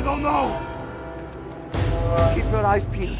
I don't know. Keep your eyes peeled.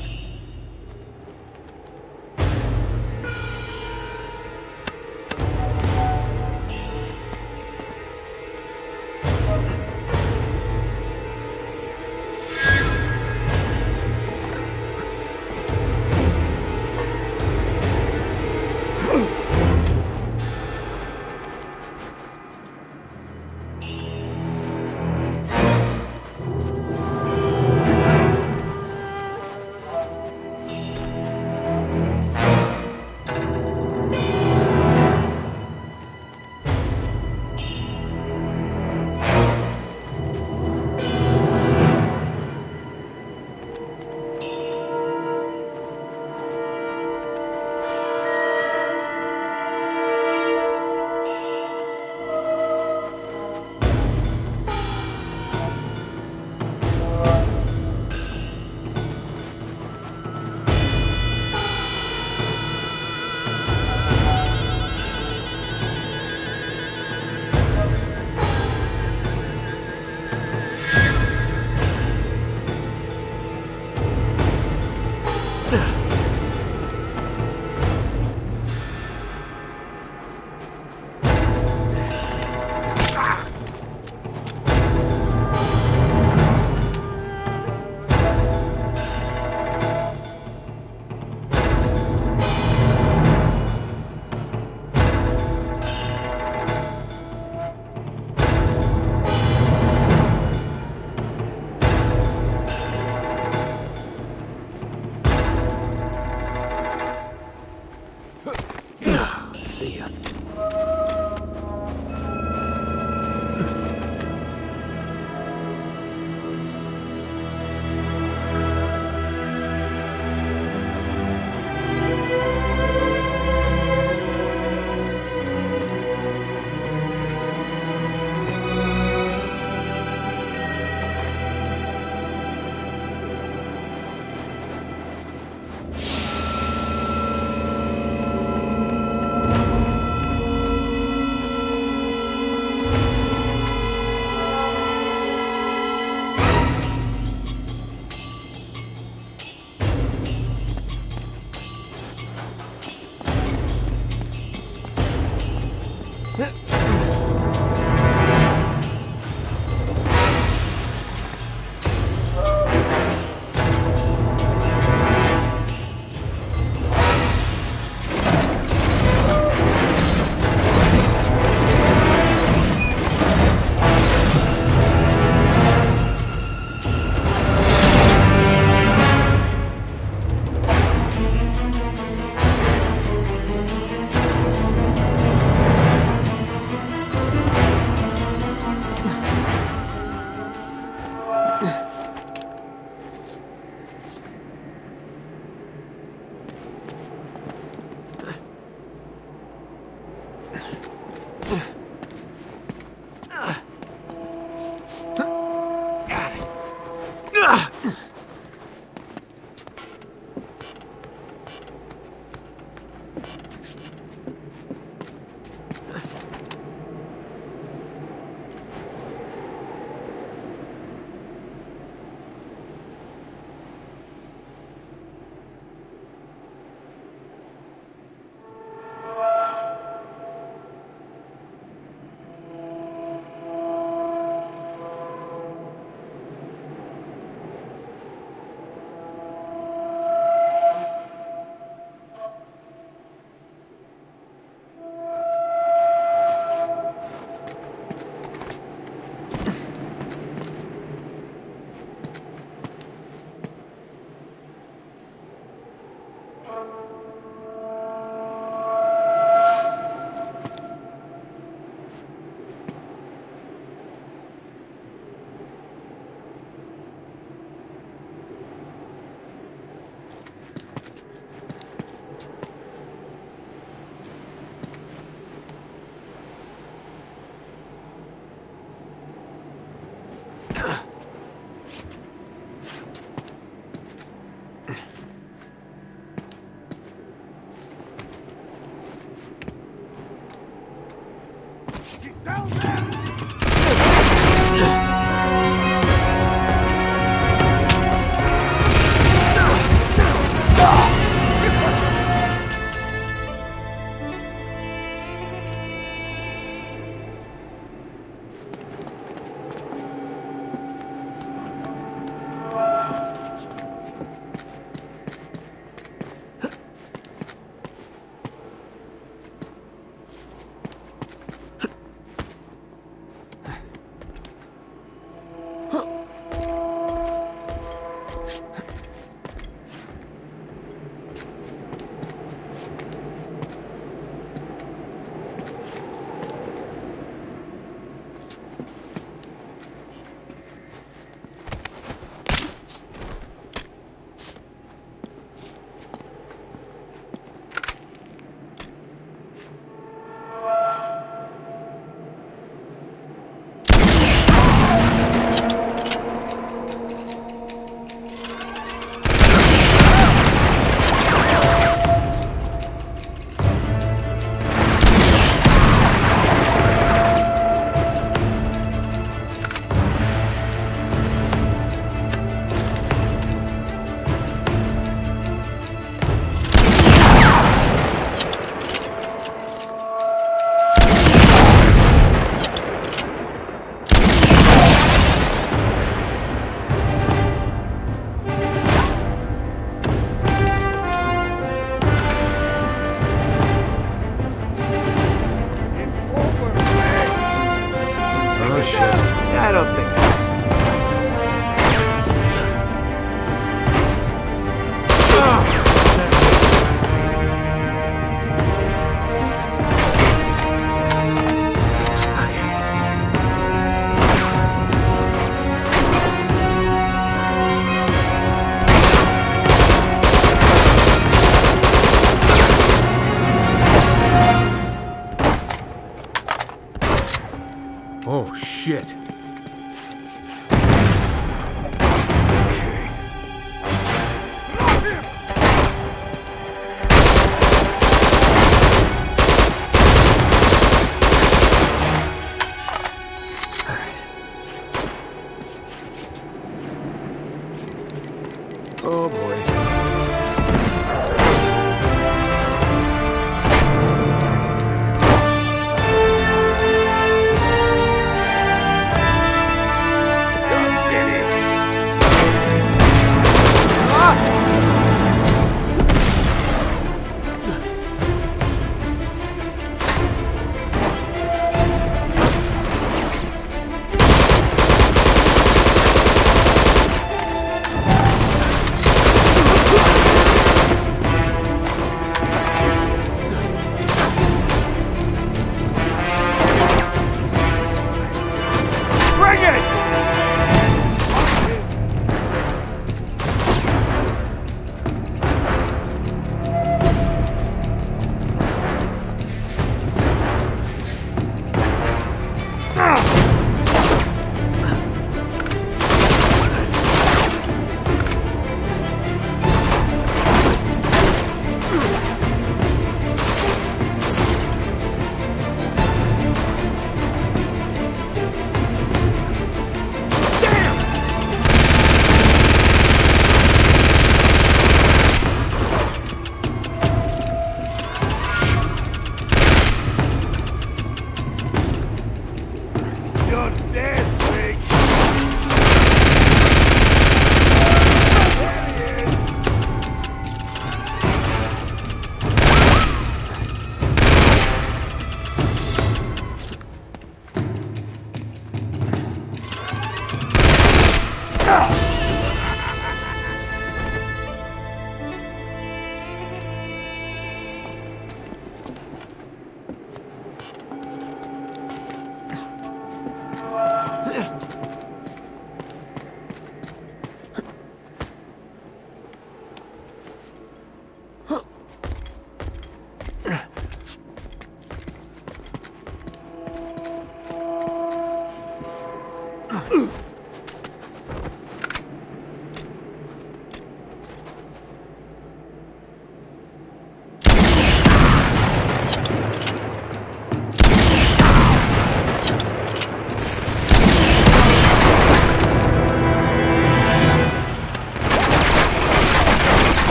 Oh,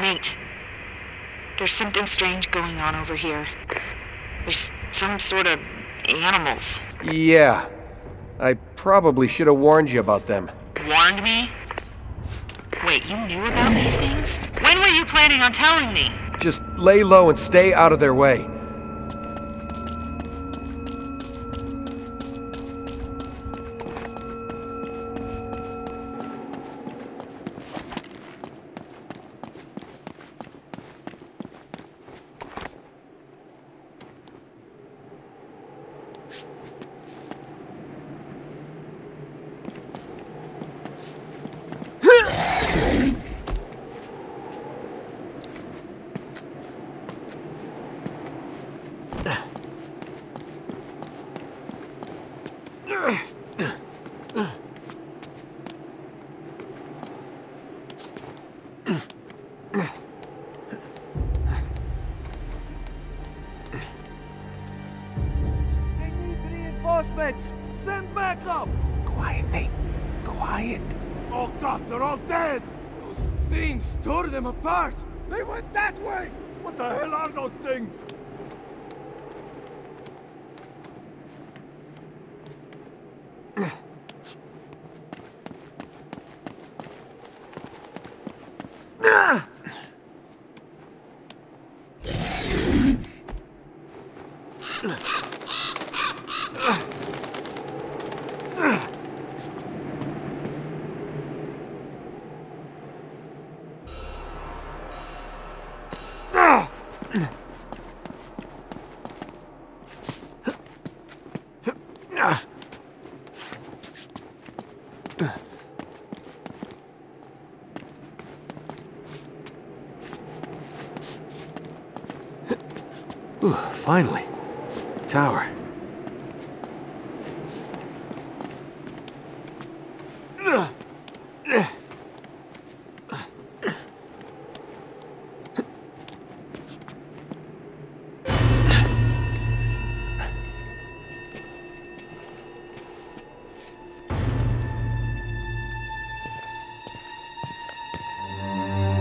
Nate, there's something strange going on over here. There's some sort of animals. Yeah. I probably should have warned you about them. Warned me? Wait, you knew about these things? When were you planning on telling me? Just lay low and stay out of their way. Send back up! Quiet, Nate. Quiet. Oh God, they're all dead! Those things tore them apart! They went that way! What the hell are those things? Ooh, finally. The tower.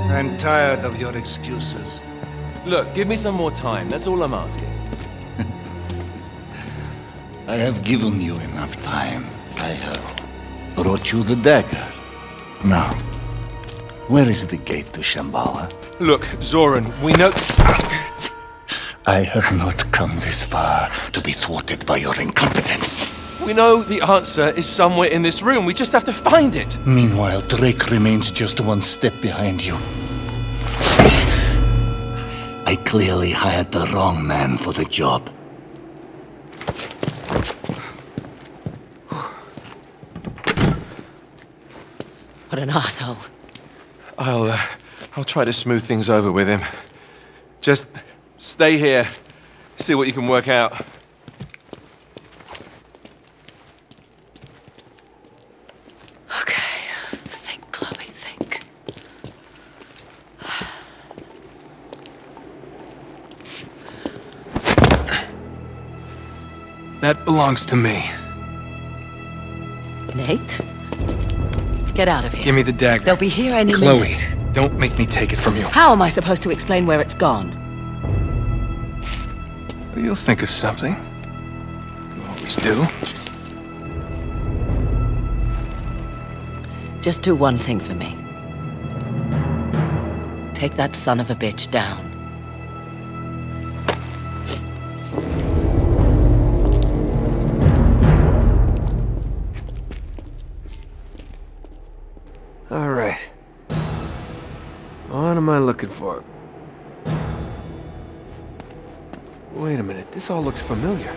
I'm tired of your excuses. Look, give me some more time. That's all I'm asking. I have given you enough time. I have brought you the dagger. Now, where is the gate to Shambhala? Look, Zoran, we know... I have not come this far to be thwarted by your incompetence. We know the answer is somewhere in this room. We just have to find it. Meanwhile, Drake remains just one step behind you. I clearly hired the wrong man for the job. What an asshole. I'll try to smooth things over with him. Just stay here, see what you can work out. Okay, think, Chloe, think. That belongs to me. Nate? Get out of here. Give me the dagger. They'll be here any minute. Chloe, don't make me take it from you. How am I supposed to explain where it's gone? You'll think of something. You always do. Just do one thing for me. Take that son of a bitch down. Looking for. Wait a minute, this all looks familiar.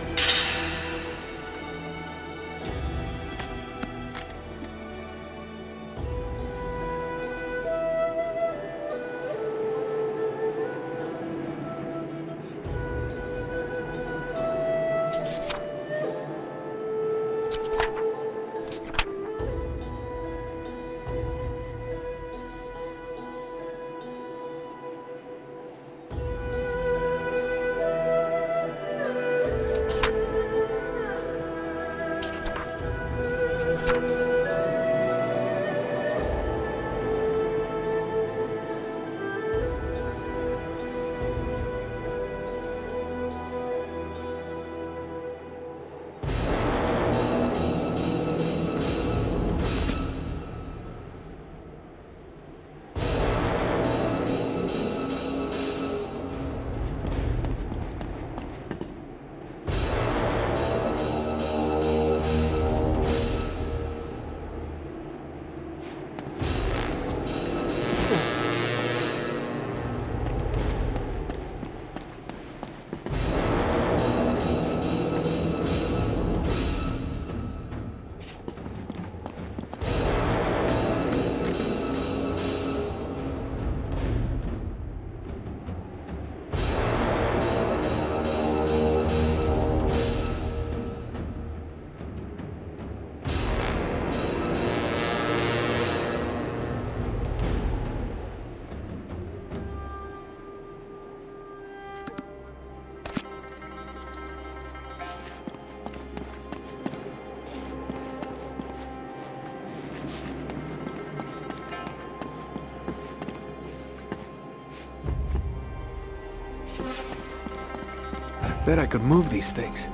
I bet I could move these things.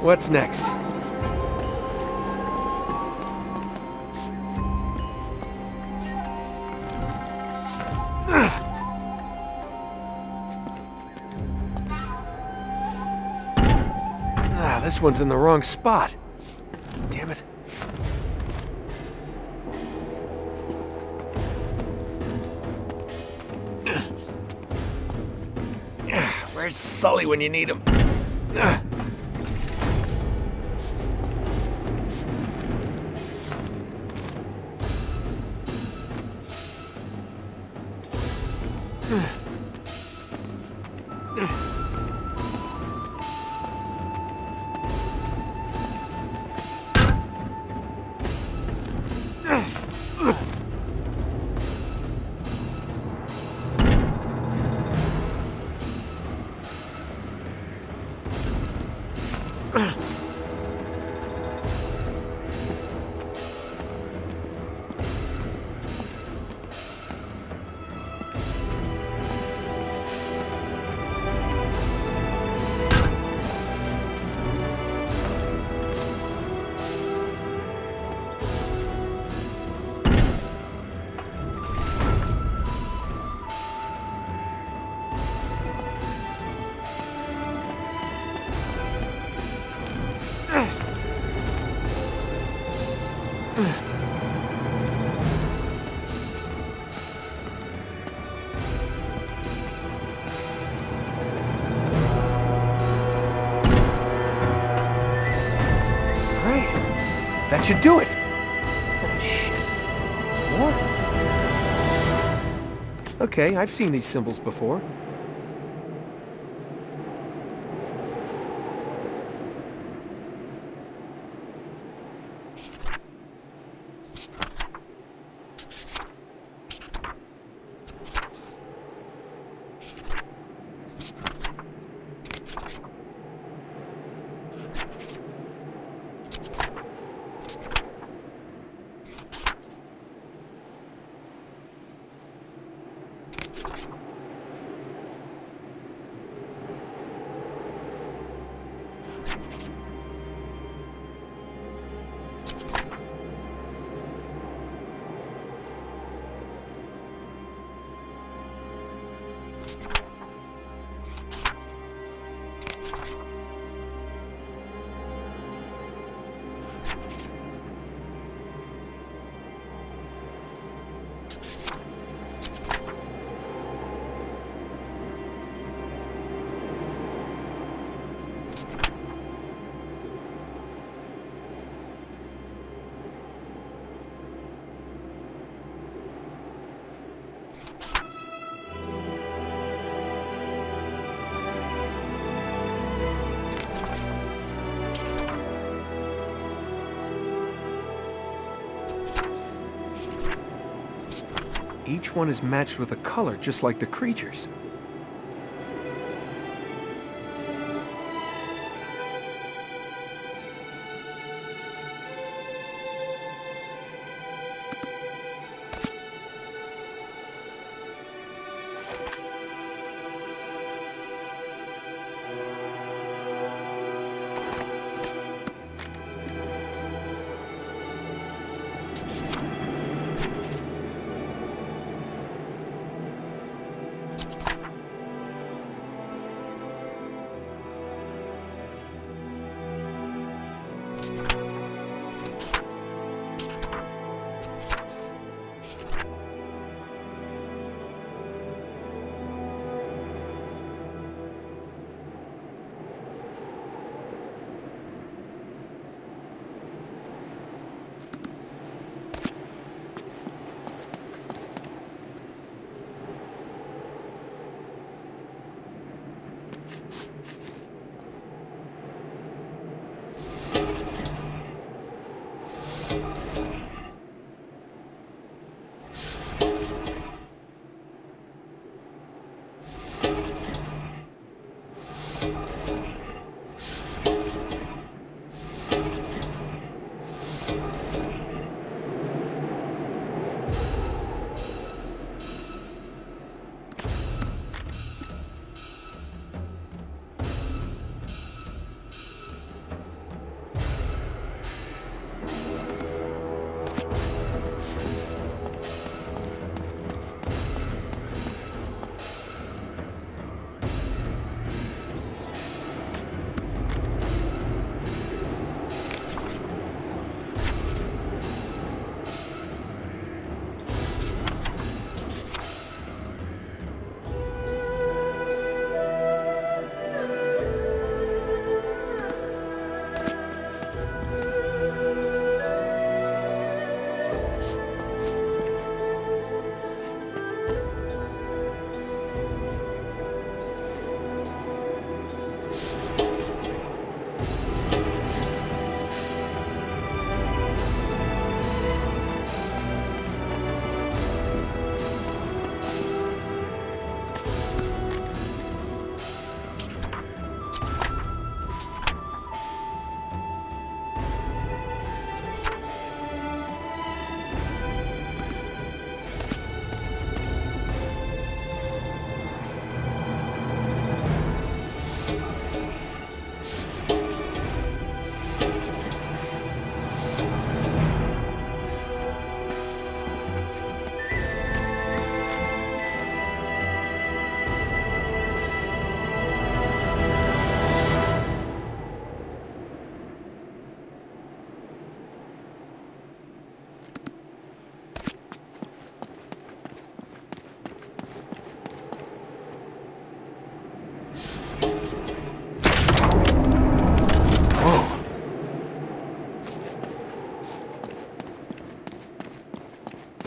What's next? Ah, this one's in the wrong spot. Damn it. Where's Sully when you need him? Right. That should do it. Holy shit. What? Okay, I've seen these symbols before. Each one is matched with a color, just like the creatures.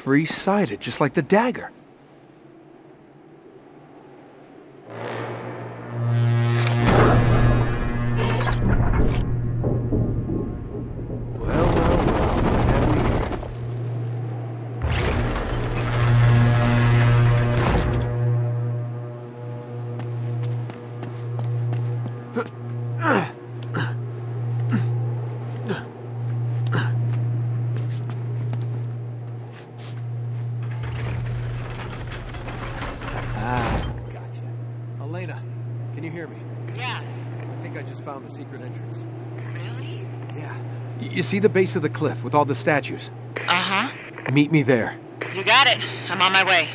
three-sided, just like the dagger. You see the base of the cliff with all the statues? Uh-huh. Meet me there. You got it. I'm on my way.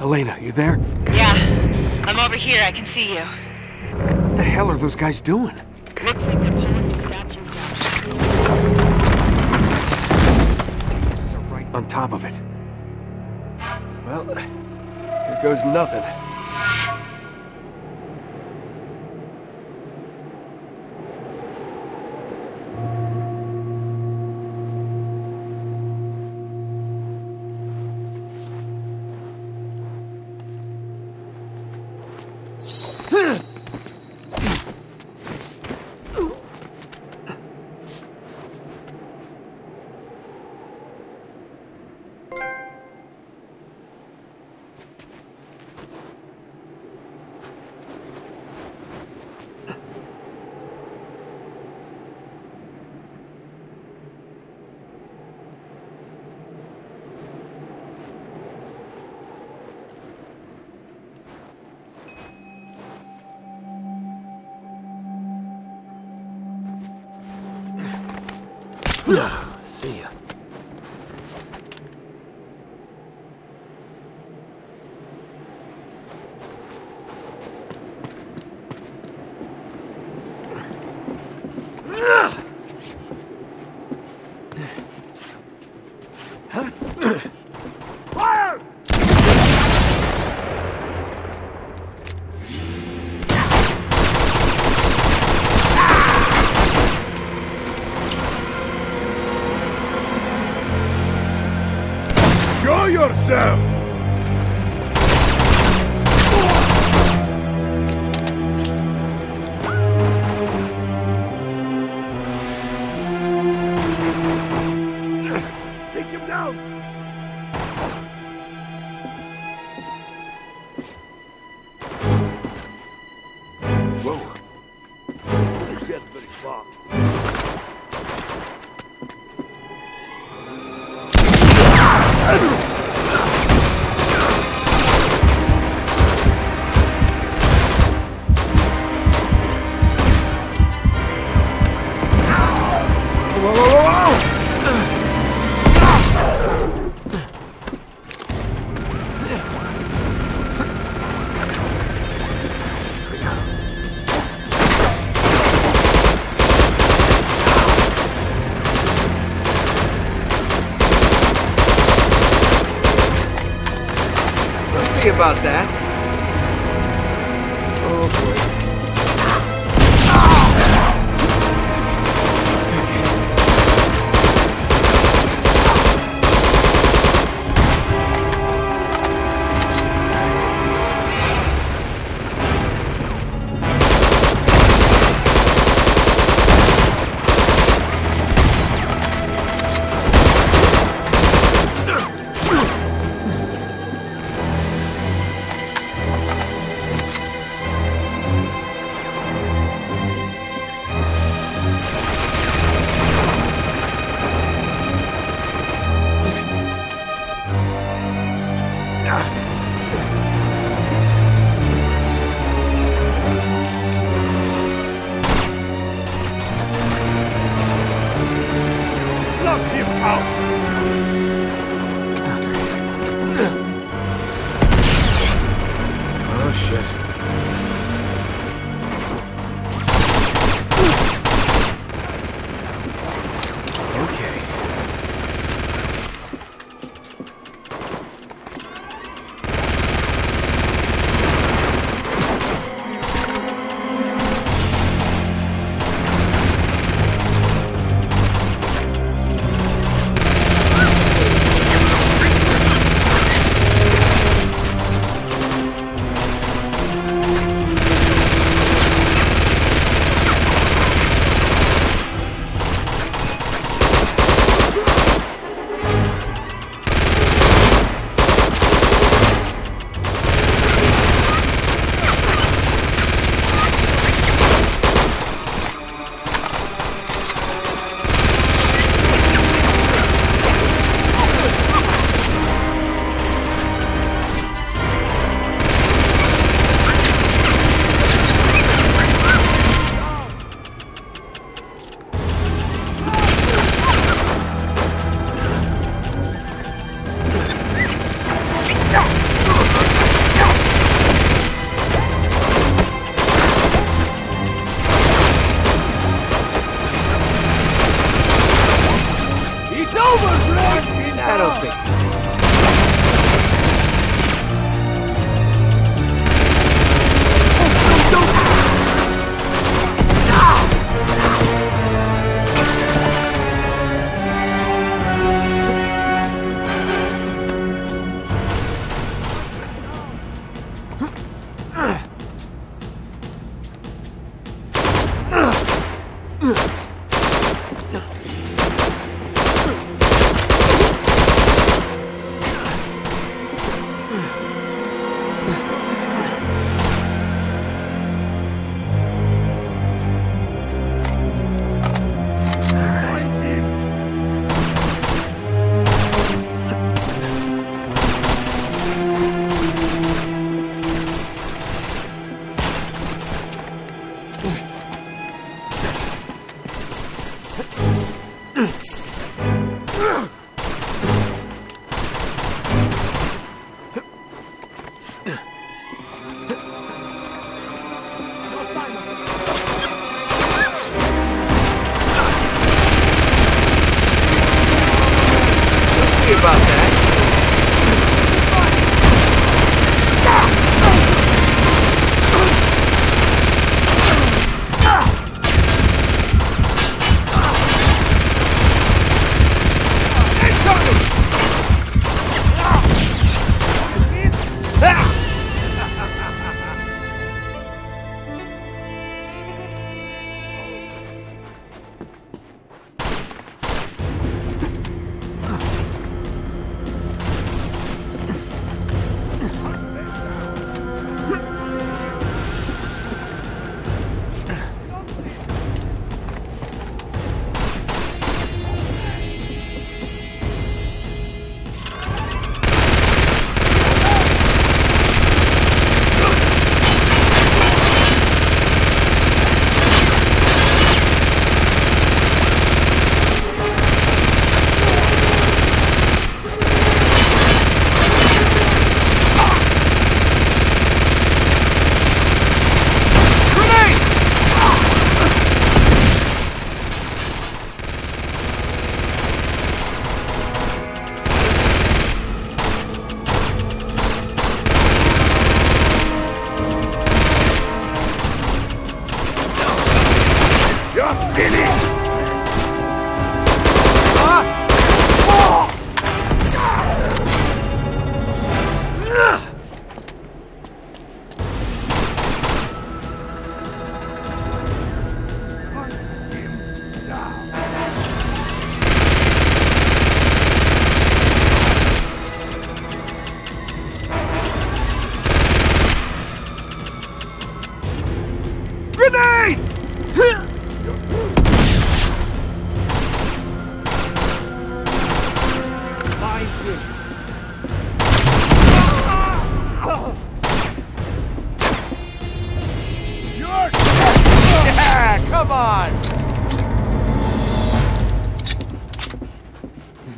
Elena, you there? Yeah, I'm over here. I can see you. What the hell are those guys doing? Looks like they're pulling the statues down. Chances are right on top of it. Well, here goes nothing. See ya. About that. Oh boy. Come on!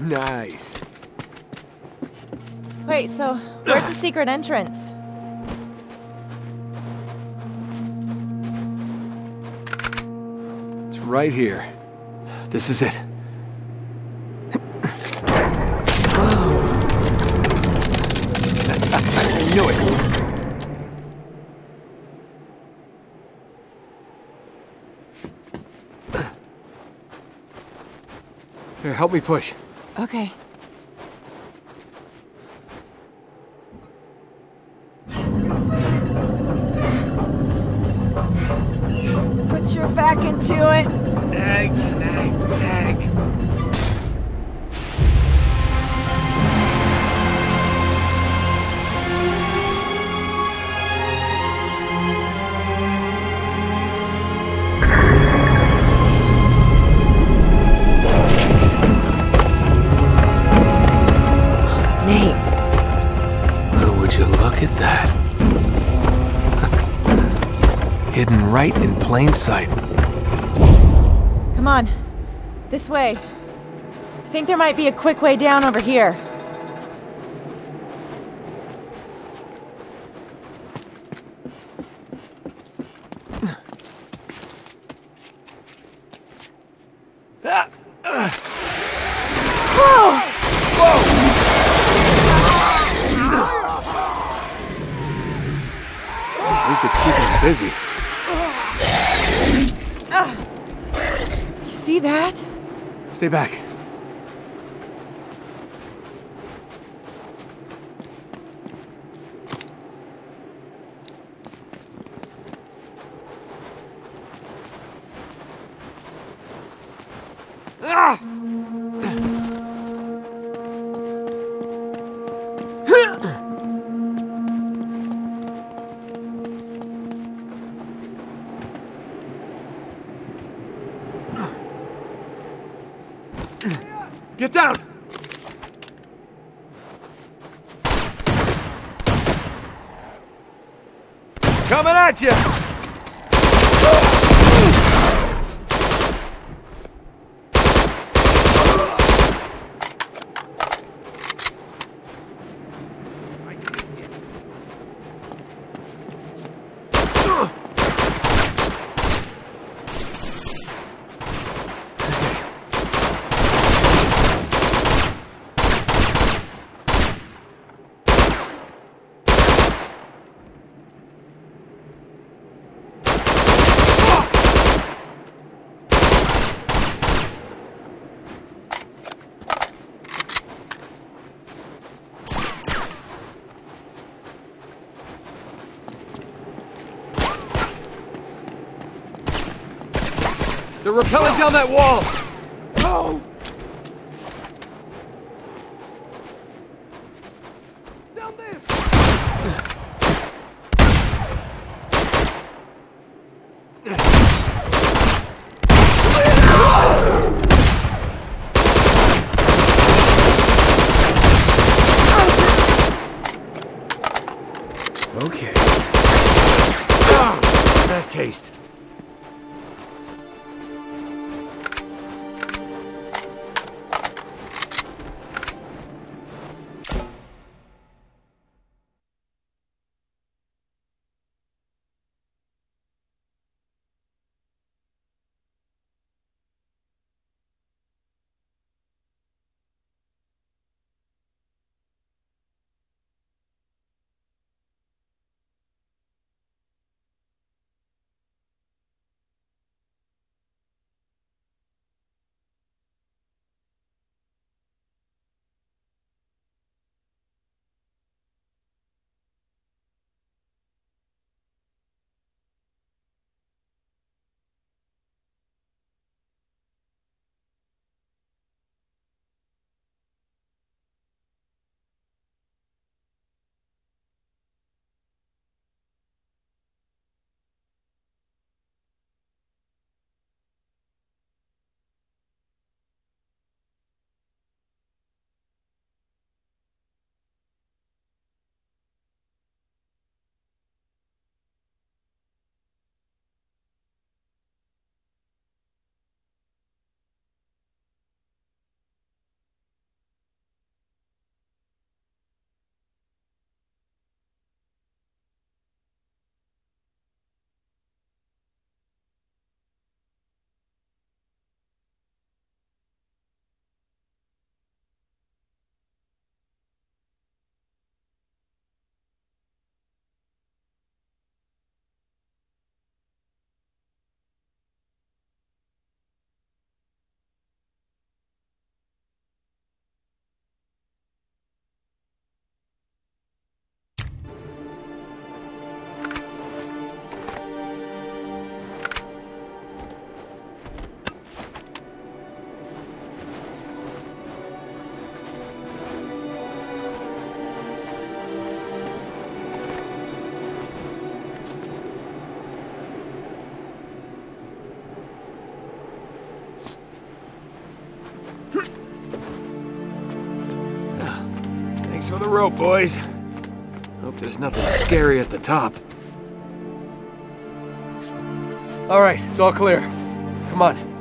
Nice. Wait, so where's the secret entrance? It's right here. This is it. I knew it. Here, help me push. Okay. Put your back into it. Nag, nag, nag. Hidden right in plain sight. Come on, this way. I think there might be a quick way down over here. At least it's keeping me busy. You see that? Stay back. Get down! Coming at you! They're rappelling down that wall! Oh. Down there! Okay. That taste. Thanks for the rope, boys. Hope there's nothing scary at the top. All right, it's all clear. Come on.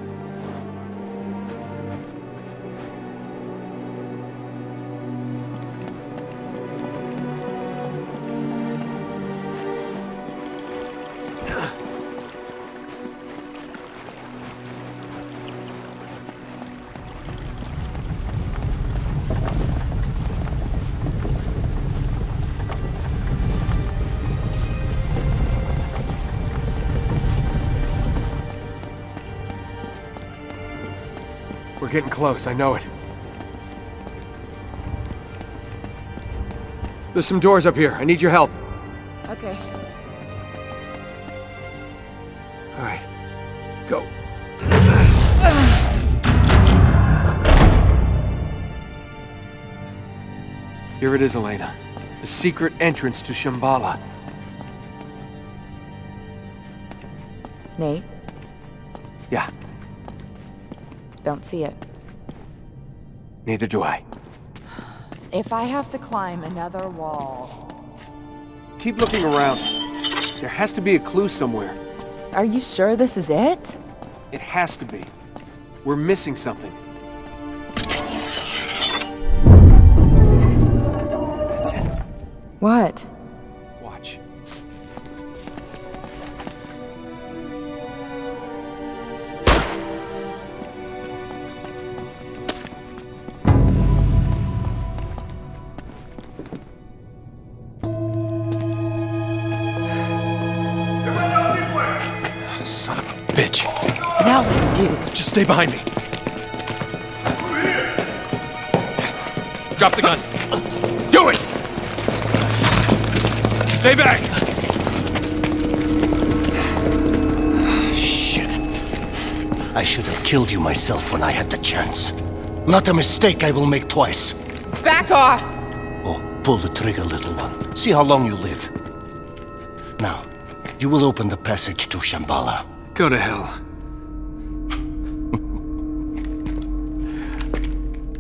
We're getting close, I know it. There's some doors up here. I need your help. Okay. All right. Go. Here it is, Elena. The secret entrance to Shambhala. Nate? Yeah. Don't see it. Neither do I. If I have to climb another wall... Keep looking around. There has to be a clue somewhere. Are you sure this is it? It has to be. We're missing something. That's it. What? Watch. Just stay behind me. Over here. Drop the gun. Do it! Stay back! Shit. I should have killed you myself when I had the chance. Not a mistake I will make twice. Back off! Oh, pull the trigger, little one. See how long you live. Now, you will open the passage to Shambhala. Go to hell.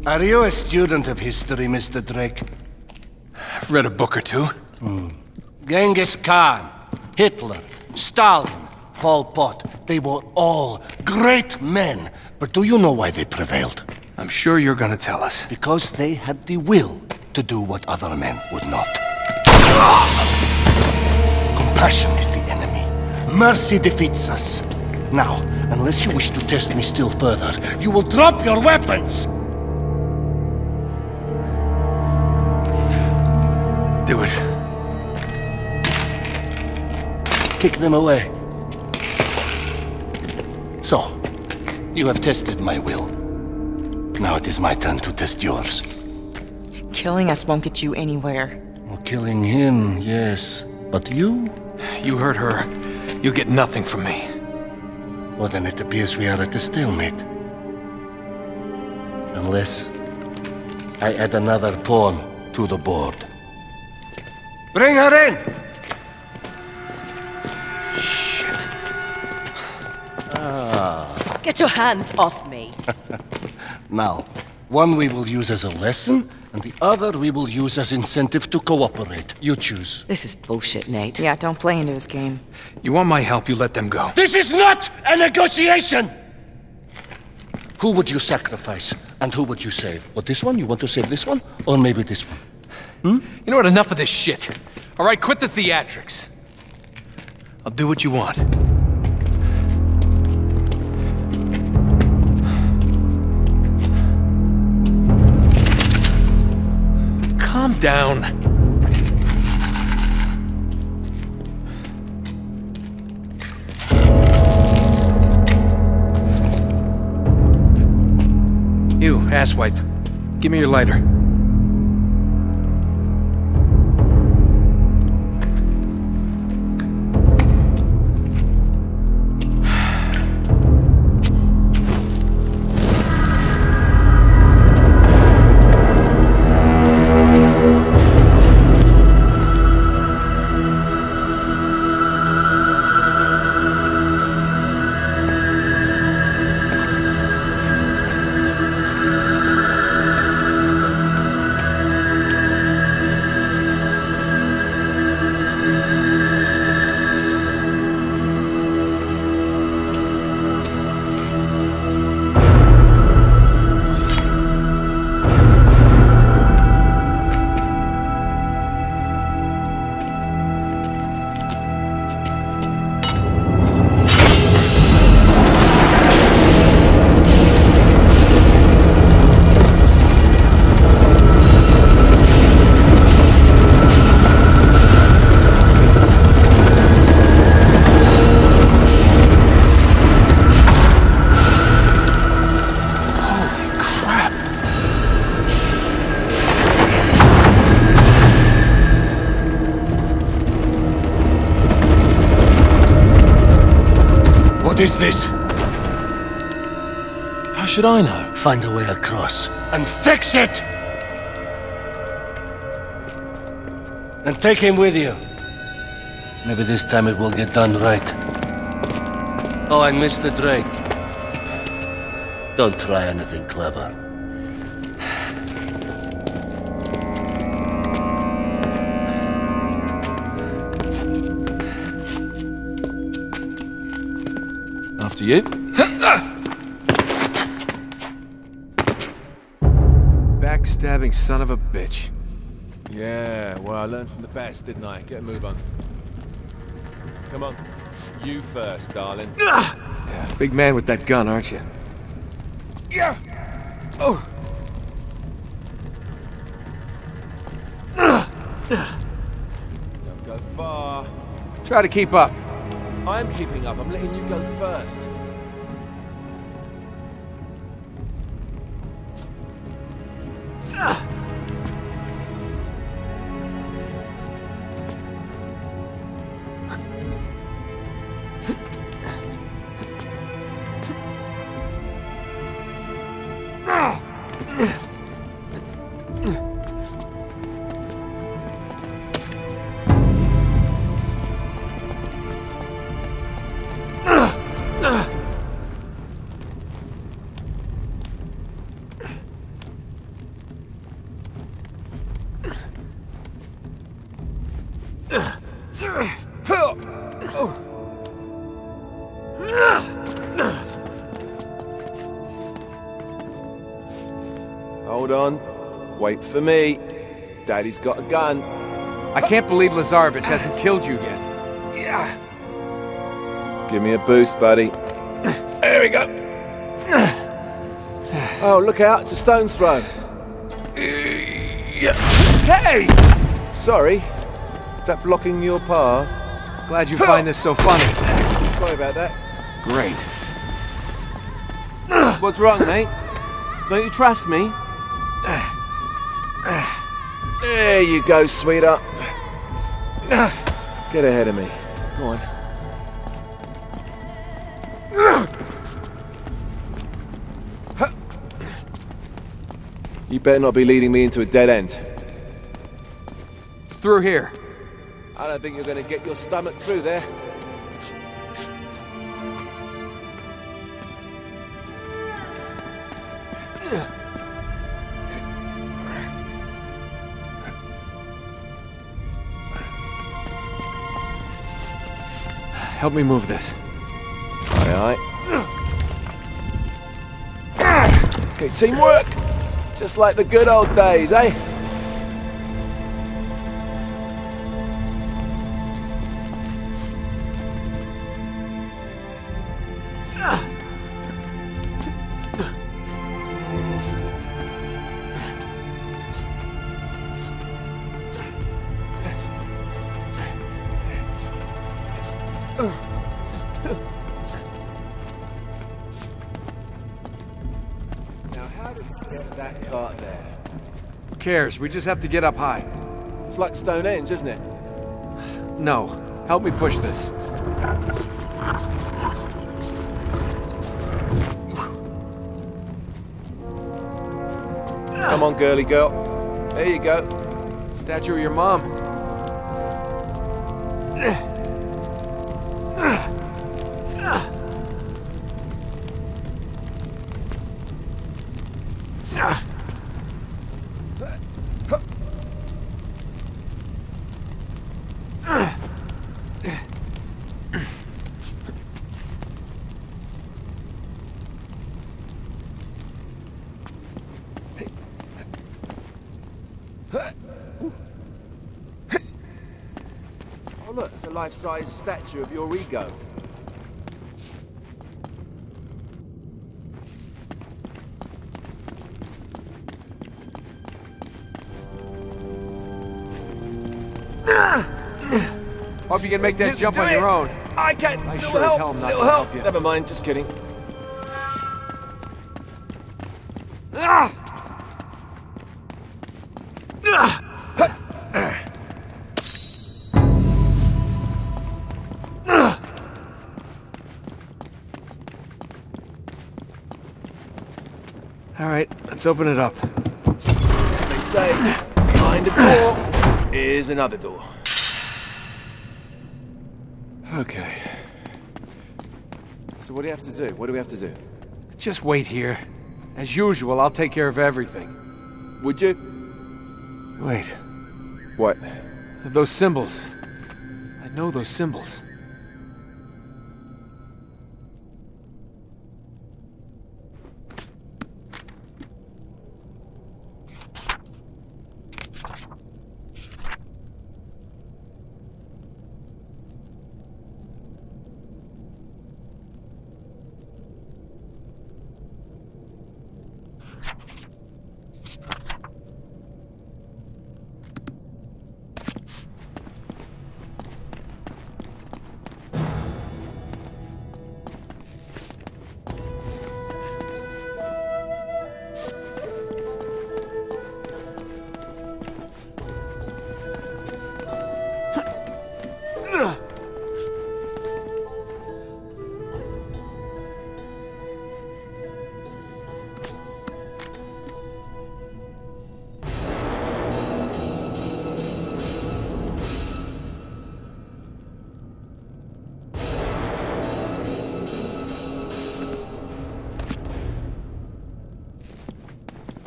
Are you a student of history, Mr. Drake? I've read a book or two. Genghis Khan, Hitler, Stalin, Pol Pot. They were all great men. But do you know why they prevailed? I'm sure you're gonna tell us. Because they had the will to do what other men would not. Compassion is the enemy. Mercy defeats us. Now, unless you wish to test me still further, you will drop your weapons! Do it. Kick them away. So, you have tested my will. Now it is my turn to test yours. Killing us won't get you anywhere. Well, killing him, yes. But you? You hurt her. You get nothing from me. Well, then it appears we are at a stalemate. Unless I add another pawn to the board. Bring her in! Shit. Ah. Get your hands off me. Now, one we will use as a lesson, and the other we will use as incentive to cooperate. You choose. This is bullshit, Nate. Yeah, don't play into his game. You want my help, you let them go. This is not a negotiation! Who would you sacrifice, and who would you save? Or this one? You want to save this one? Or maybe this one? Hmm? You know what? Enough of this shit. All right, quit the theatrics. I'll do what you want. Calm down. You, asswipe. Give me your lighter. is this? How should I know? Find a way across. And fix it! And take him with you. Maybe this time it will get done right. Oh, and Mr. Drake. Don't try anything clever. After you. Backstabbing son of a bitch. Yeah, well, I learned from the best, didn't I? Get a move on. Come on. You first, darling. Yeah, big man with that gun, aren't you? Yeah. Oh. Don't go far. Try to keep up. I'm keeping up. I'm letting you go first. Hold on. Wait for me. Daddy's got a gun. I can't believe Lazarevic hasn't killed you yet. Yeah. Give me a boost, buddy. There we go. Oh, look out. It's a stone's throw. Yeah. Hey! Sorry. Is that blocking your path? Glad you find this so funny. Sorry about that. Great. What's wrong, mate? Don't you trust me? There you go, sweetheart. Get ahead of me. Go on. You better not be leading me into a dead end. It's through here. I don't think you're going to get your stomach through there. Help me move this. Aye. Okay, teamwork! Just like the good old days, eh? Who cares? We just have to get up high. It's like Stonehenge, isn't it? No. Help me push this. Come on, girly girl. There you go. Statue of your mom. Life-size statue of your ego. Hope you can make that jump on your own. I can't. I sure as hell am not gonna help you. Never mind. Just kidding. Let's open it up. They say, behind the door is another door. Okay. So what do you have to do? What do we have to do? Just wait here. As usual, I'll take care of everything. Would you? Wait. What? Those symbols. I know those symbols.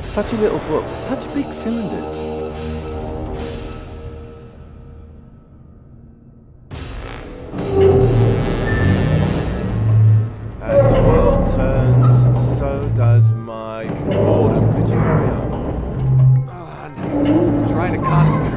Such a little book, such big cylinders. As the world turns, so does my boredom. Could you hurry up? I'm trying to concentrate.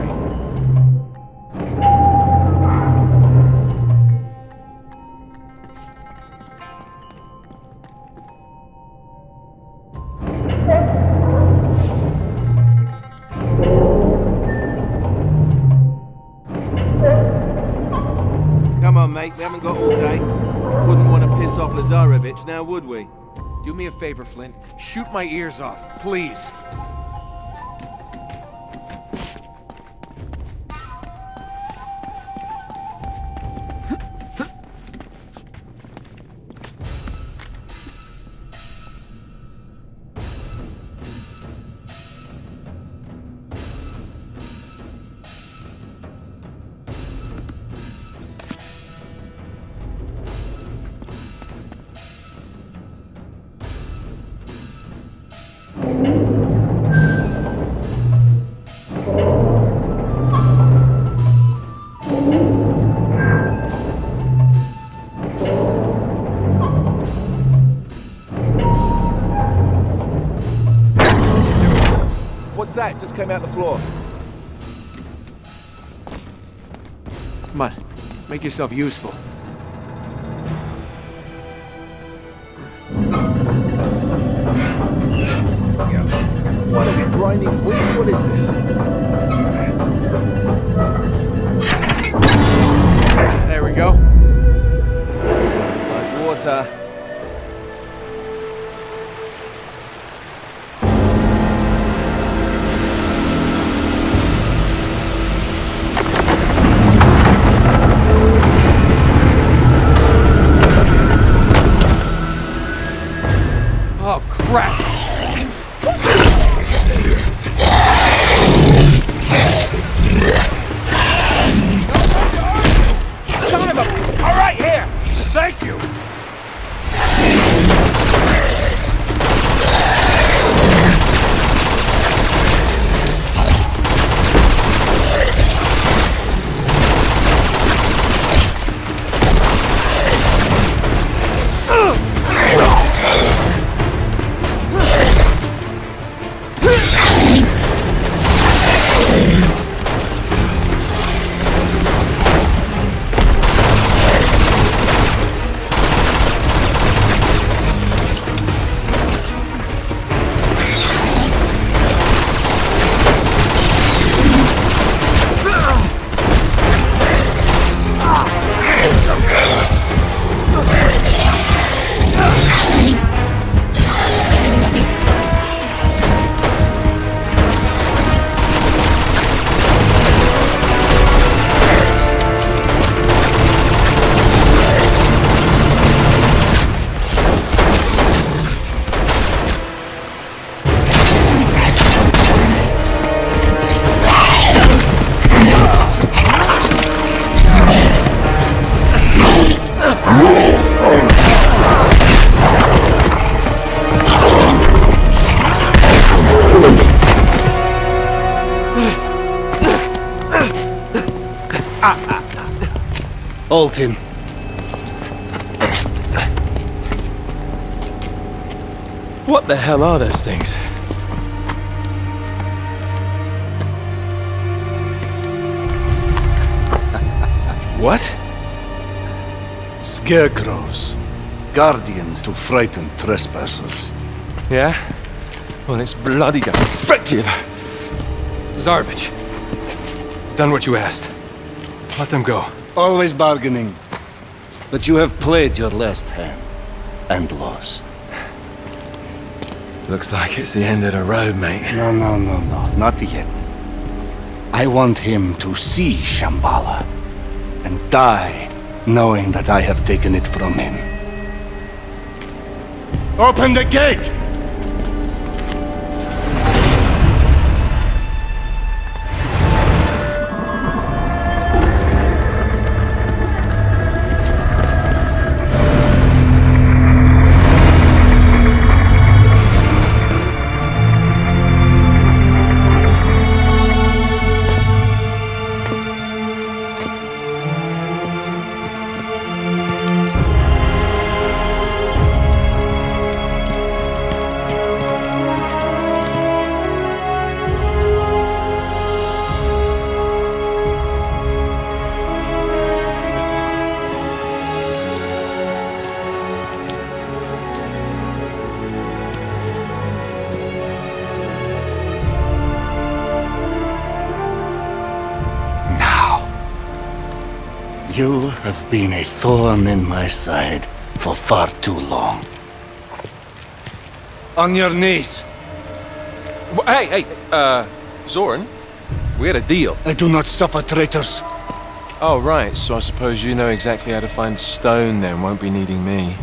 Lazarevic, now would we? Do me a favor, Flint. Shoot my ears off, please. That just came out the floor. Come on, make yourself useful. What are we grinding wheat? What is this? There we go. Sounds like water. Son of a... All right, here! Thank you! Halt him. What the hell are those things? What? Scarecrows. Guardians to frighten trespassers. Yeah? Well, it's bloody effective. Zarovich, done what you asked. Let them go. Always bargaining. But you have played your last hand. And lost. Looks like it's the end of the road, mate. No, no, no, no. Not yet. I want him to see Shambhala. And die, knowing that I have taken it from him. Open the gate! You have been a thorn in my side for far too long. On your knees! Hey, Zoran, we had a deal. I do not suffer traitors. Oh, right, so I suppose you know exactly how to find stone then, won't be needing me.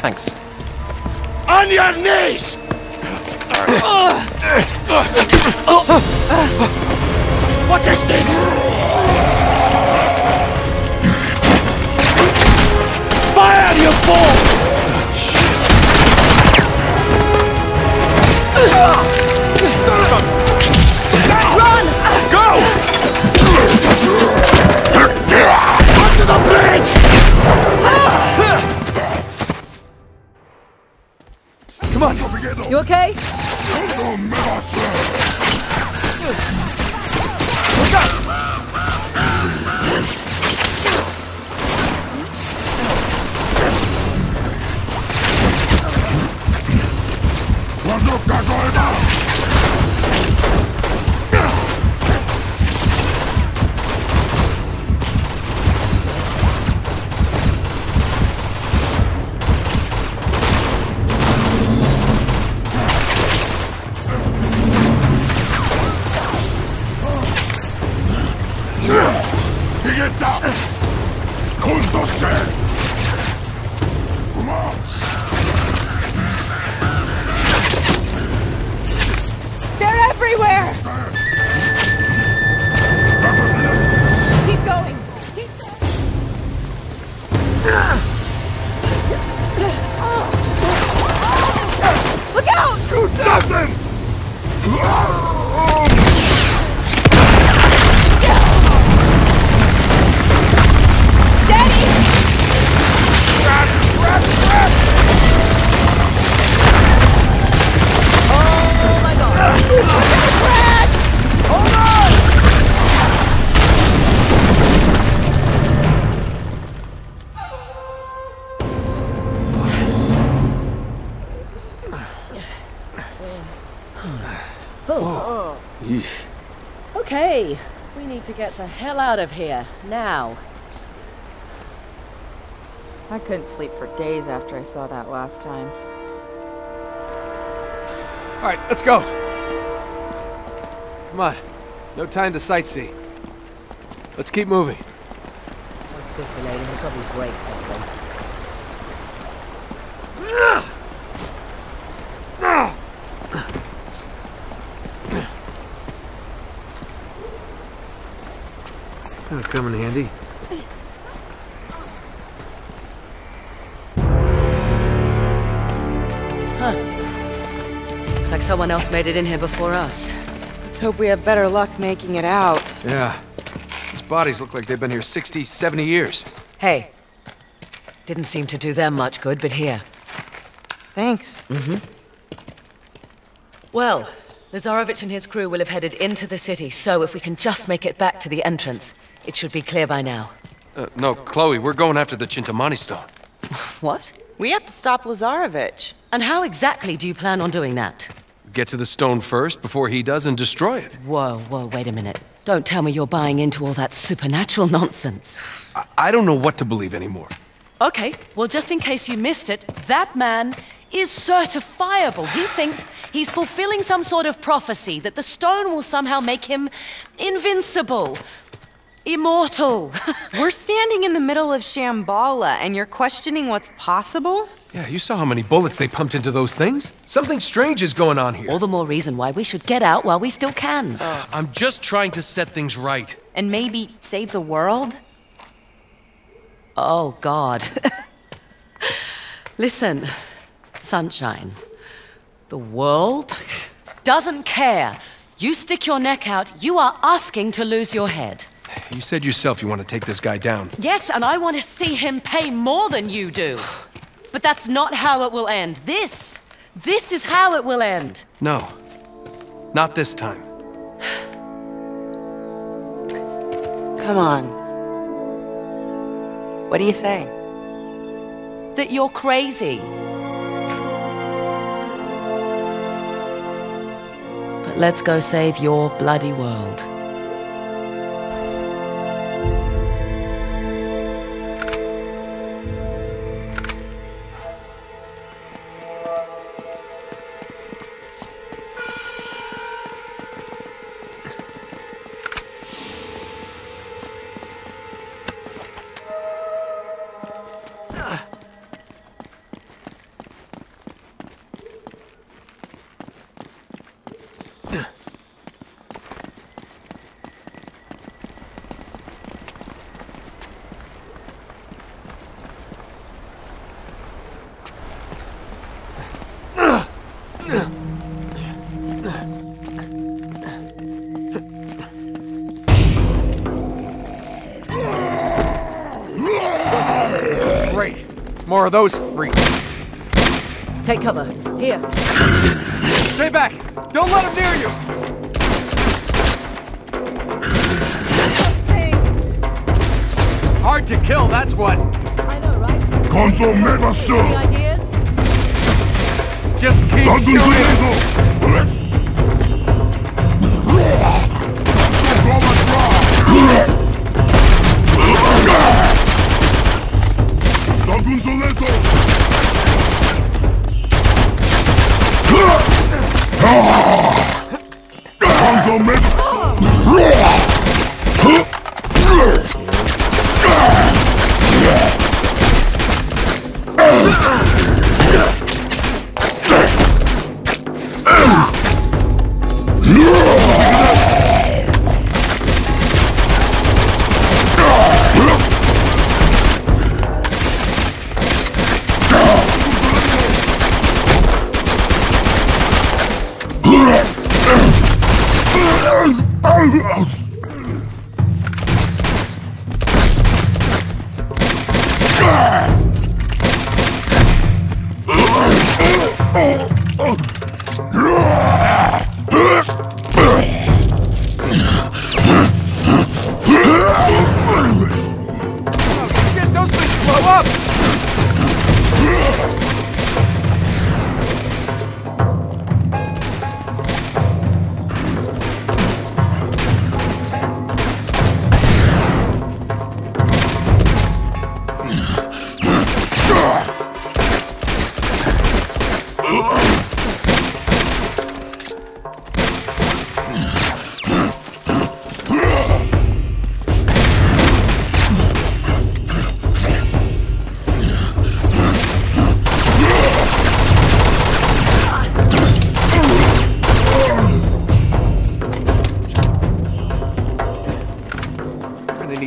Thanks. On your knees! What is this? Fire, you fools! Son of a... Run! Go! Onto the bridge! Come on! You okay? Look up! Okay, we need to get the hell out of here, now. I couldn't sleep for days after I saw that last time. Alright, let's go! Come on, no time to sightsee. Let's keep moving. What's this, Elena? He'll probably break something. That'll come in handy. Huh. Looks like someone else made it in here before us. Let's hope we have better luck making it out. Yeah. These bodies look like they've been here 60, 70 years. Hey. Didn't seem to do them much good, but here. Thanks. Mm-hmm. Well, Lazarevic and his crew will have headed into the city, so if we can just make it back to the entrance, it should be clear by now. No, Chloe, we're going after the Chintamani stone. What? We have to stop Lazarevic. And how exactly do you plan on doing that? Get to the stone first, before he does, and destroy it. Whoa, wait a minute. Don't tell me you're buying into all that supernatural nonsense. I don't know what to believe anymore. Okay, well, just in case you missed it, that man is certifiable. He thinks he's fulfilling some sort of prophecy, that the stone will somehow make him invincible, immortal. We're standing in the middle of Shambhala, and you're questioning what's possible? Yeah, you saw how many bullets they pumped into those things. Something strange is going on here. All the more reason why we should get out while we still can. I'm just trying to set things right. And maybe save the world? Oh, God. Listen, Sunshine, the world doesn't care. You stick your neck out, you are asking to lose your head. You said yourself you want to take this guy down. Yes, and I want to see him pay more than you do. But that's not how it will end. This is how it will end. No, not this time. Come on. What do you say? That you're crazy. But let's go save your bloody world. Great. It's more of those freaks. Take cover. Here. Stay back! Don't let him near you! Hard to kill, that's what. I know, right? Consume soon. Any ideas? Just keep shooting.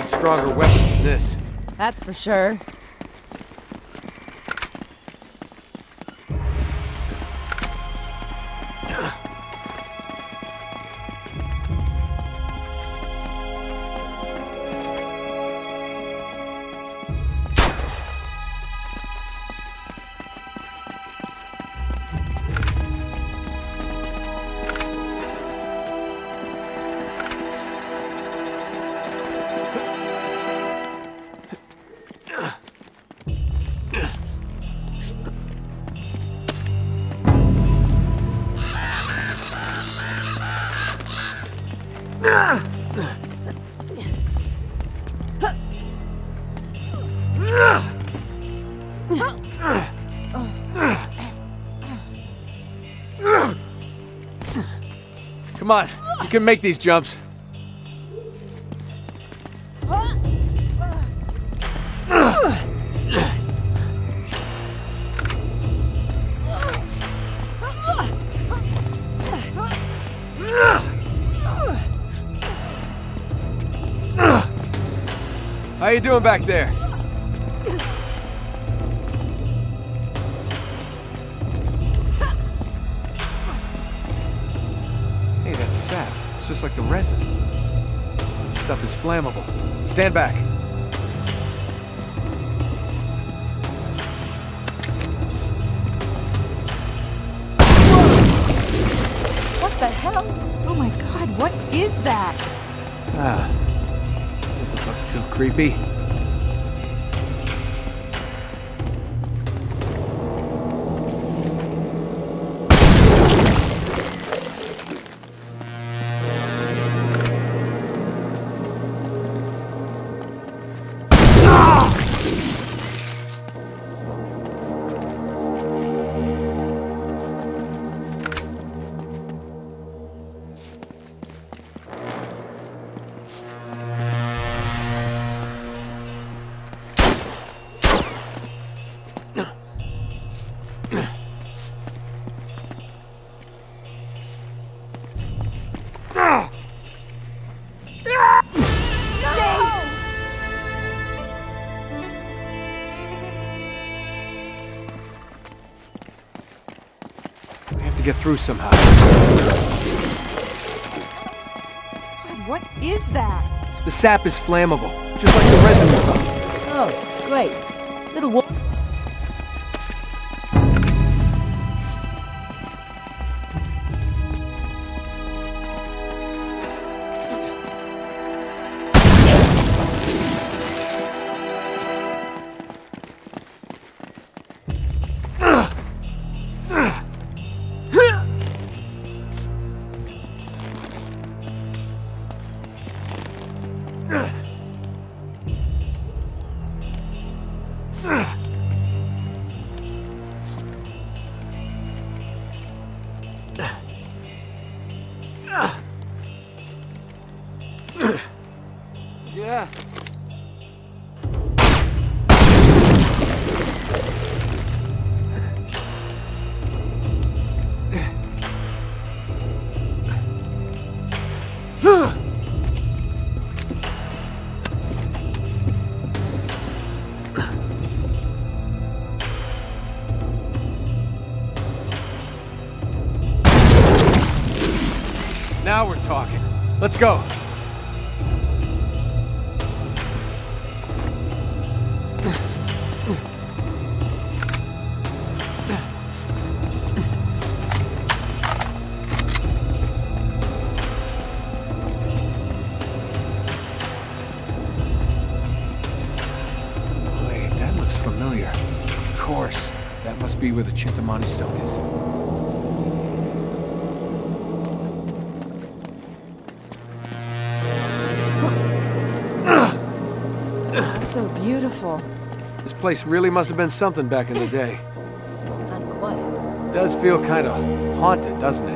Stronger weapons than this. That's for sure. Come on, you can make these jumps. How you doing back there? Hey, that's sap. It's just like the resin. This stuff is flammable. Stand back. What the hell? Oh my god, what is that? Doesn't look too creepy. Get through somehow. God, what is that? The sap is flammable, just like the resin was on. Oh, great. Little wolf. Now we're talking. Let's go. Wait, that looks familiar. Of course. That must be where the Chintamani stone is. Beautiful. This place really must have been something back in the day. Not quite. It does feel kind of haunted, doesn't it?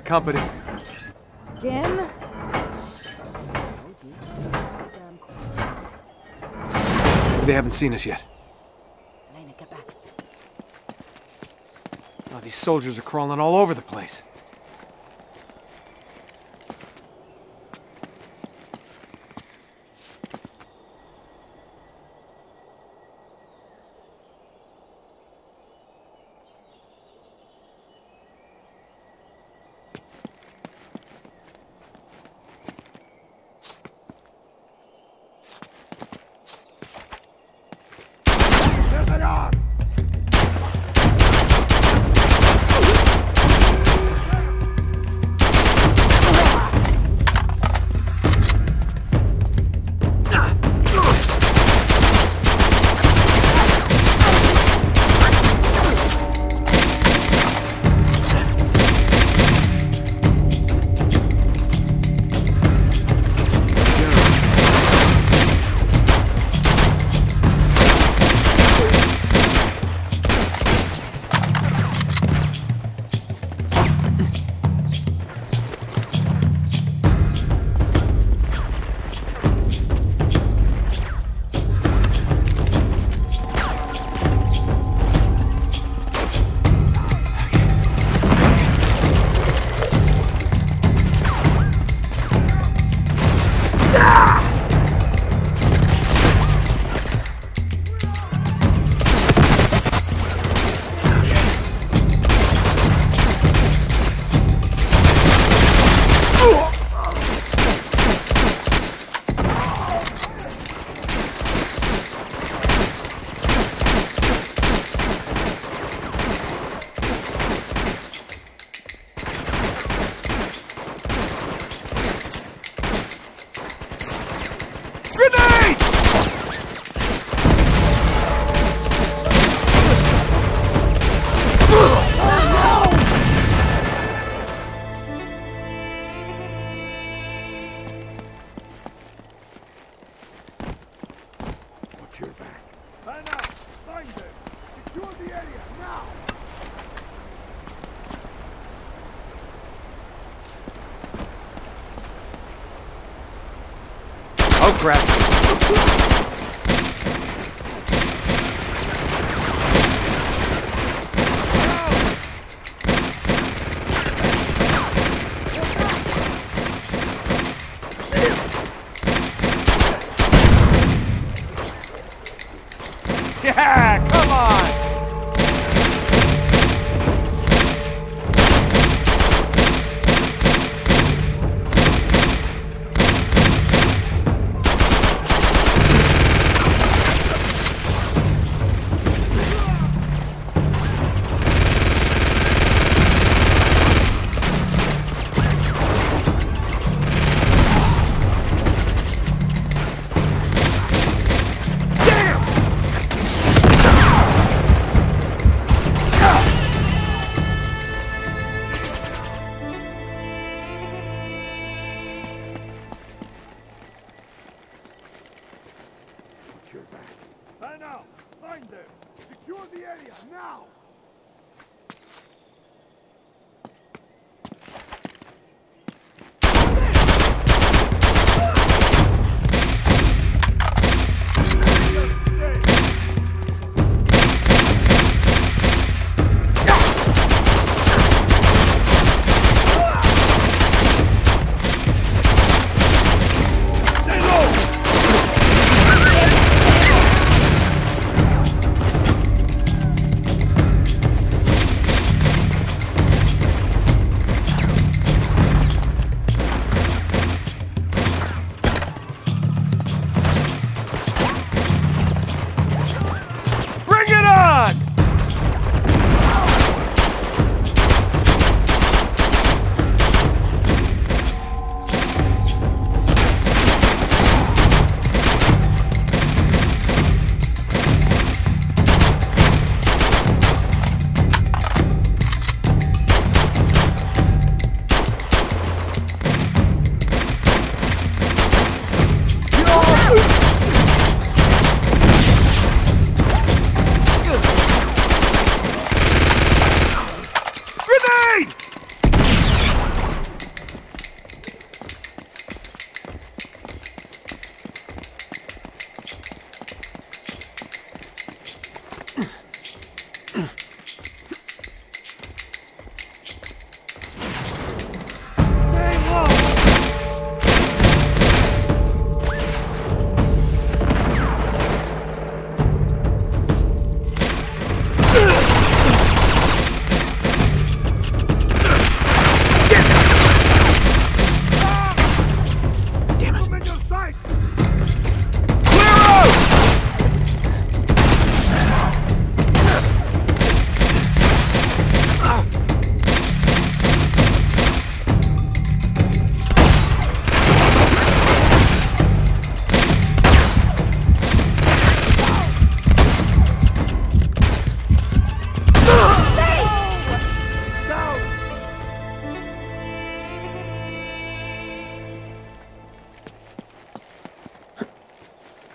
got company. Jim? They haven't seen us yet. Elena, get back. Oh, these soldiers are crawling all over the place.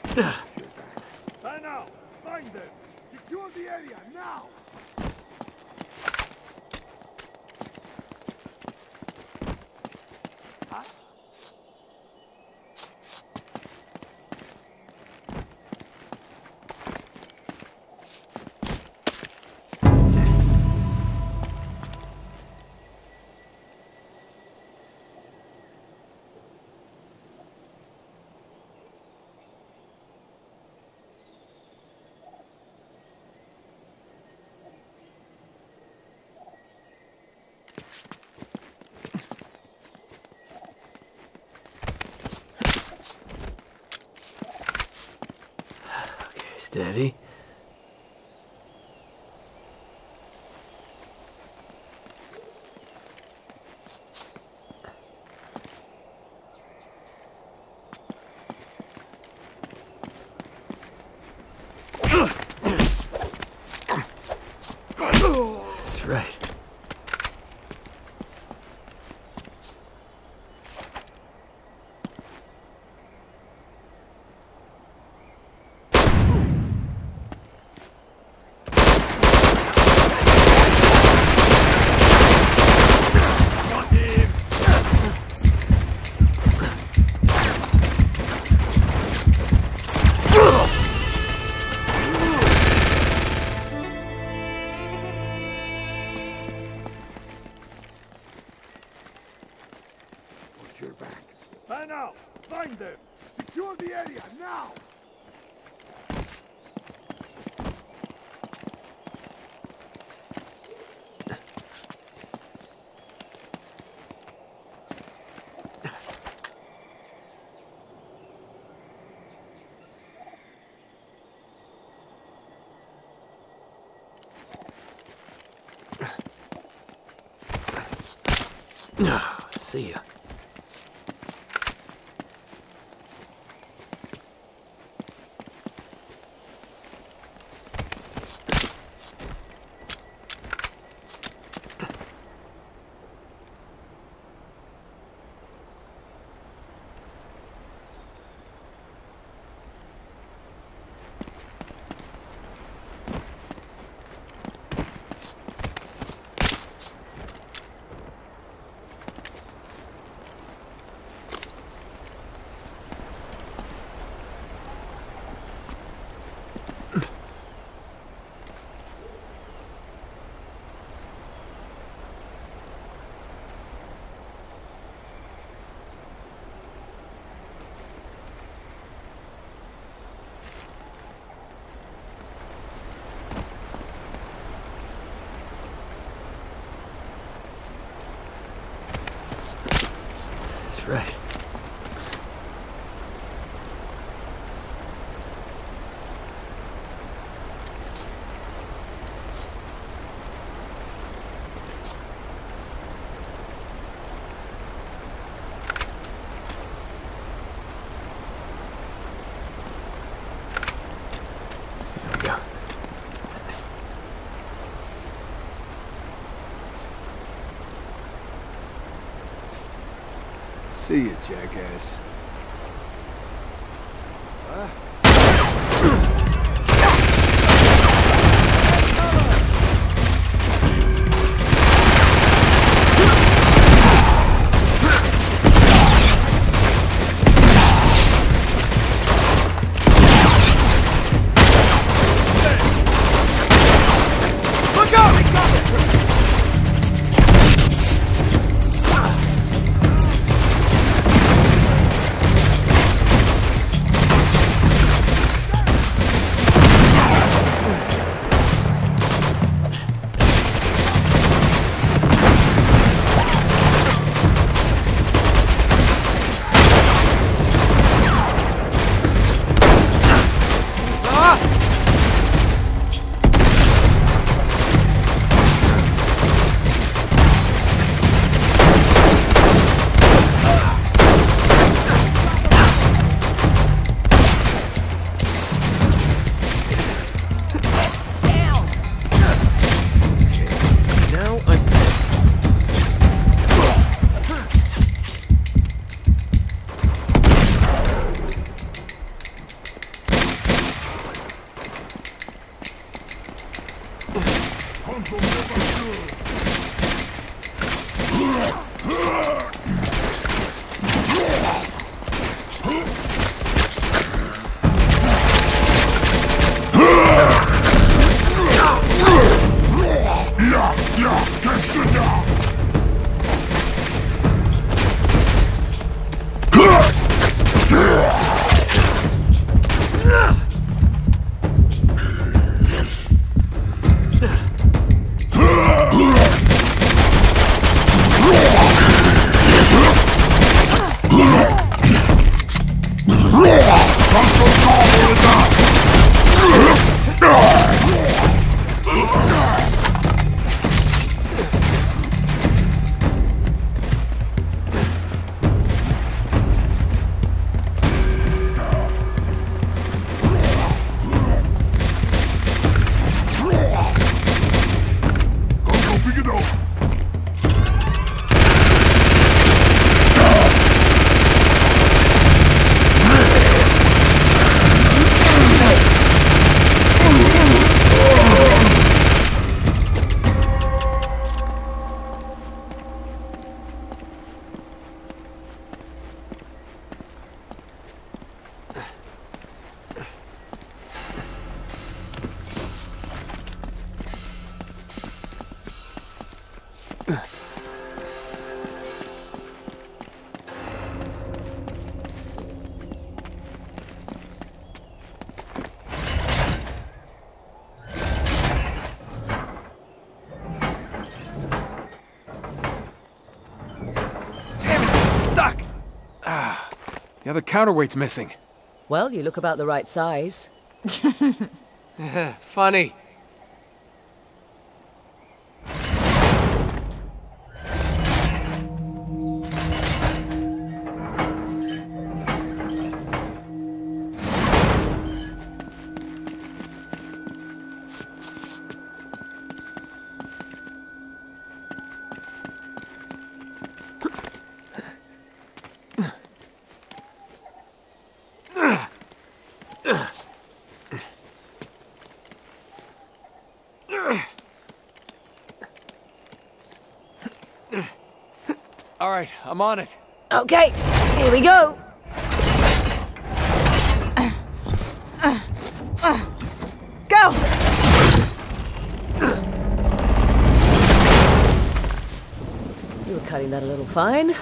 Time out! Find them! Secure the area, now! Huh? Steady. That's right. See ya. Right. See you, jackass. Now the counterweight's missing. Well, you look about the right size. Funny. Alright, I'm on it. Okay, here we go. Go! You were cutting that a little fine.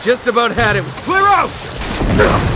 Just about had it. Clear out! Huh.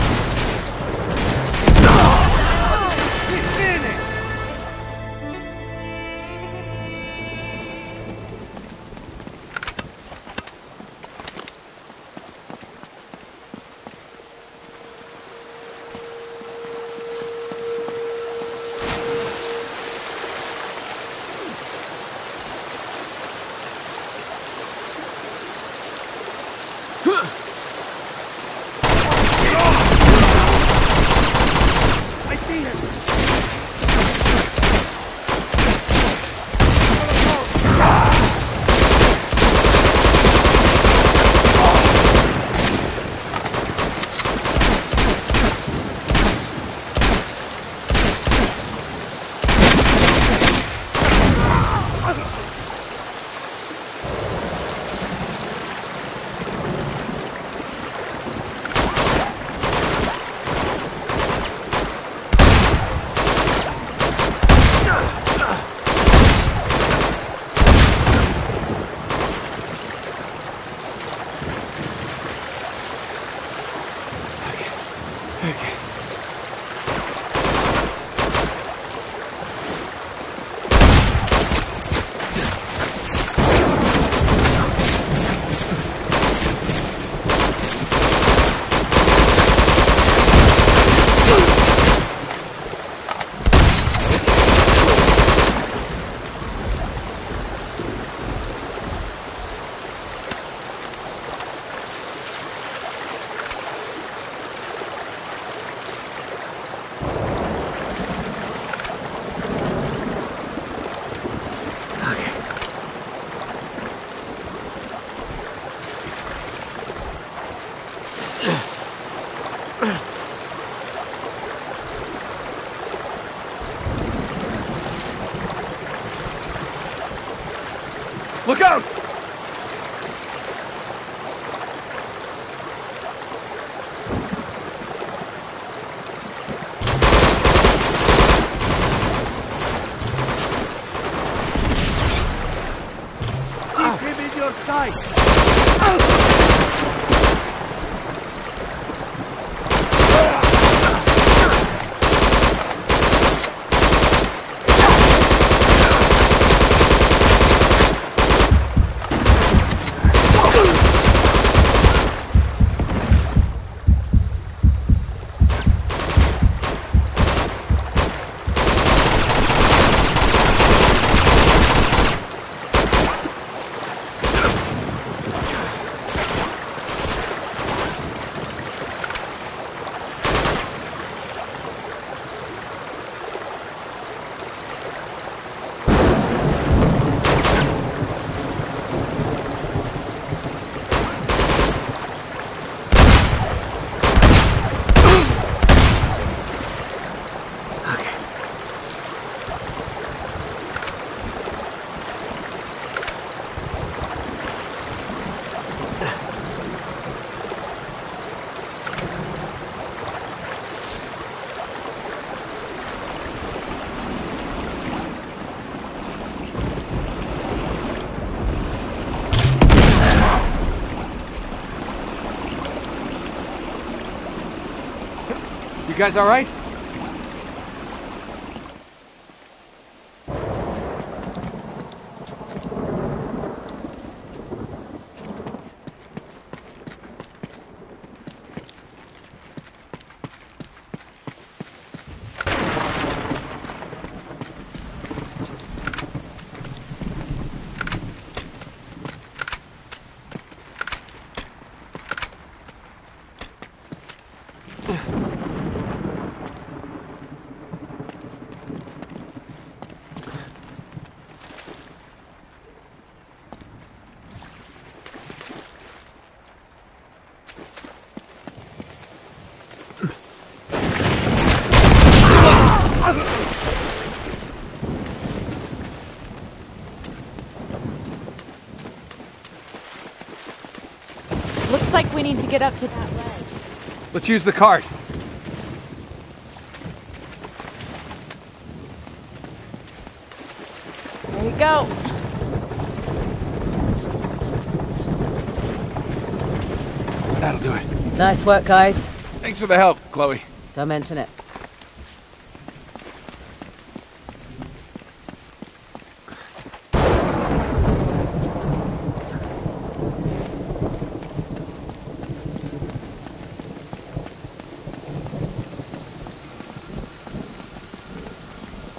Look out! You guys all right? We need to get up to that ledge. Let's use the cart. There you go. That'll do it. Nice work, guys. Thanks for the help, Chloe. Don't mention it.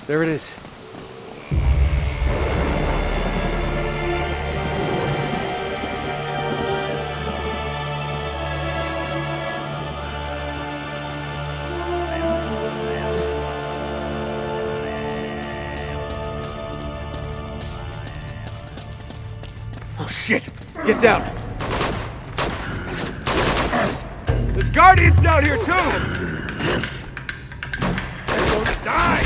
There it is. Oh shit! Get down! There's guardians down here too! They're going to die!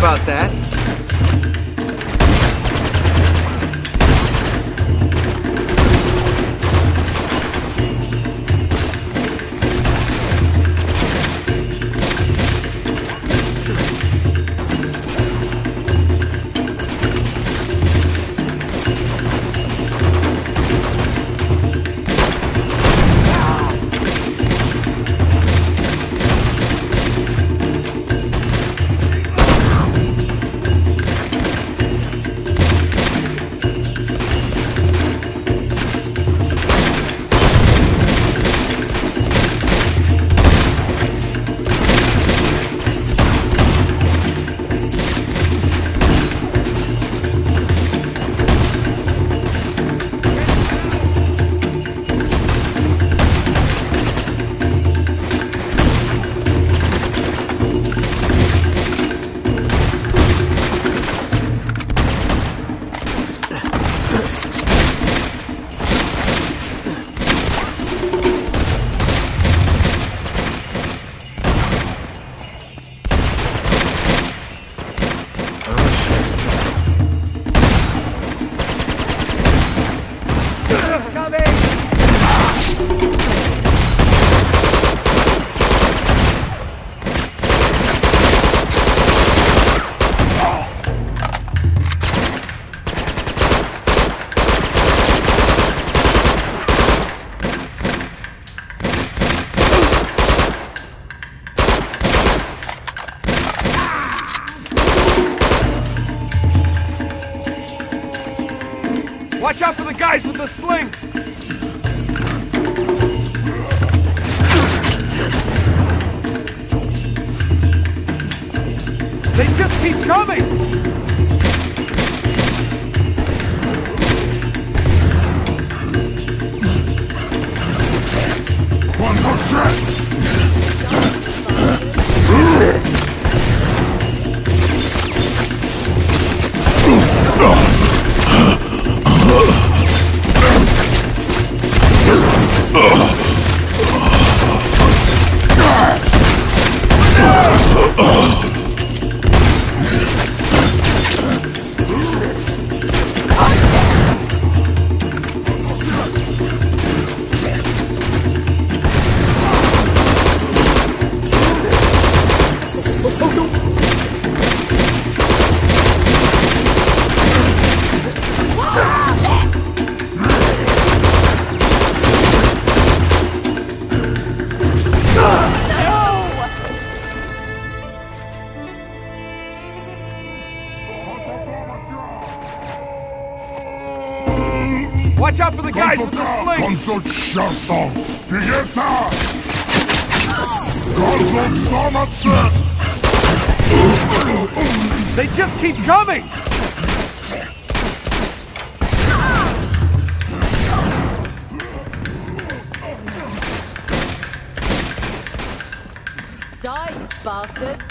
about that. Watch out for the guys with the slings! They just keep coming! They just keep coming! Die, you bastards!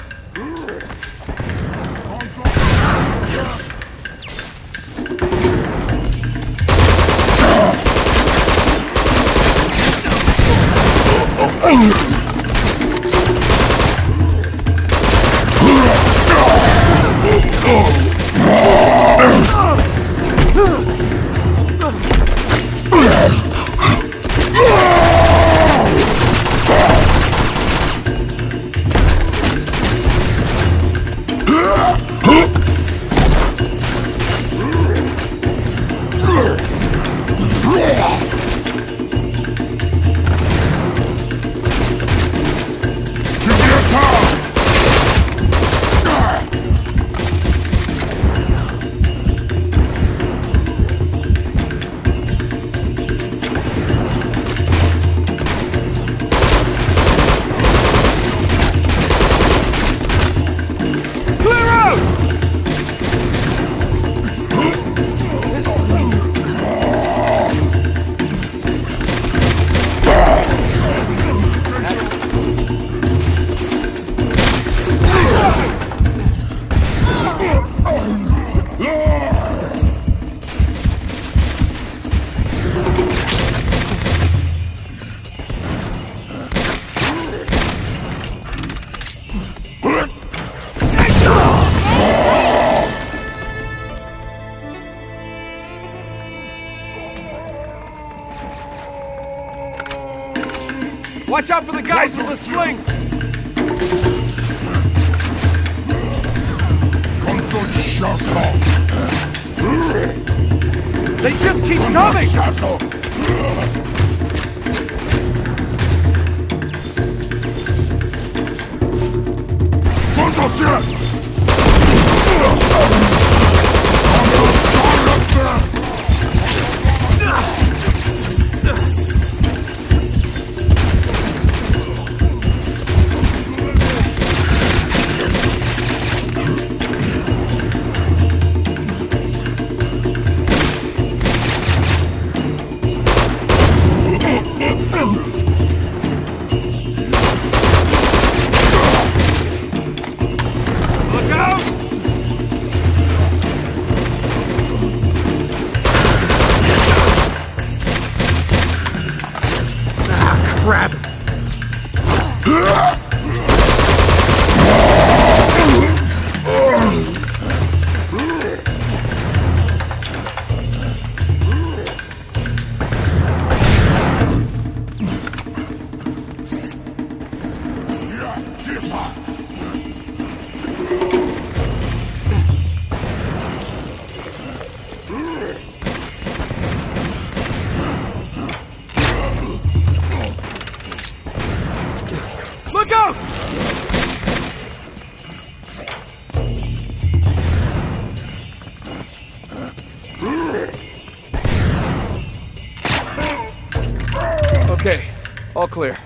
Watch out for the guys with the slings! They just keep coming! All clear.